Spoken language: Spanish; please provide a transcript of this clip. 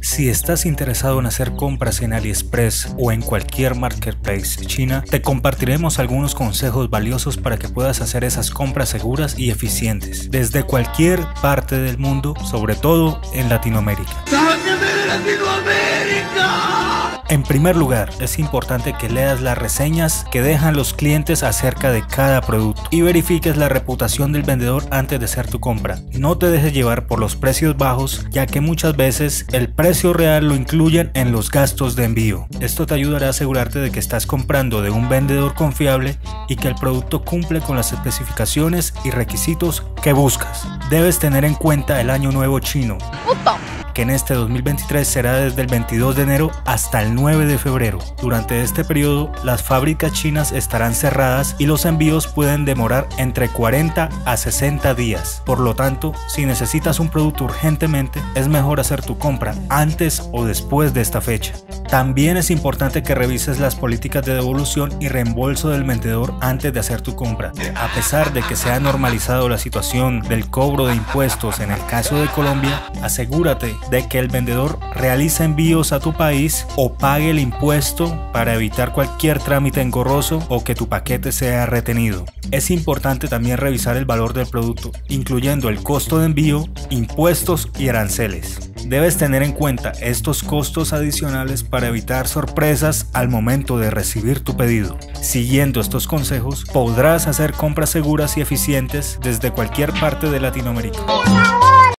Si estás interesado en hacer compras en AliExpress o en cualquier marketplace china, te compartiremos algunos consejos valiosos para que puedas hacer esas compras seguras y eficientes desde cualquier parte del mundo, sobre todo en Latinoamérica. ¡Sáquenme de Latinoamérica! En primer lugar, es importante que leas las reseñas que dejan los clientes acerca de cada producto y verifiques la reputación del vendedor antes de hacer tu compra. No te dejes llevar por los precios bajos, ya que muchas veces el precio real lo incluyen en los gastos de envío. Esto te ayudará a asegurarte de que estás comprando de un vendedor confiable y que el producto cumple con las especificaciones y requisitos que buscas. Debes tener en cuenta el Año Nuevo Chino, que en este 2023 será desde el 22 de enero hasta el 9 de febrero. Durante este periodo, las fábricas chinas estarán cerradas y los envíos pueden demorar entre 40 a 60 días. Por lo tanto, si necesitas un producto urgentemente, es mejor hacer tu compra antes o después de esta fecha. También es importante que revises las políticas de devolución y reembolso del vendedor antes de hacer tu compra. A pesar de que se ha normalizado la situación del cobro de impuestos en el caso de Colombia, asegúrate de que el vendedor realice envíos a tu país o pague el impuesto para evitar cualquier trámite engorroso o que tu paquete sea retenido. Es importante también revisar el valor del producto, incluyendo el costo de envío, impuestos y aranceles. Debes tener en cuenta estos costos adicionales para evitar sorpresas al momento de recibir tu pedido. Siguiendo estos consejos, podrás hacer compras seguras y eficientes desde cualquier parte de Latinoamérica.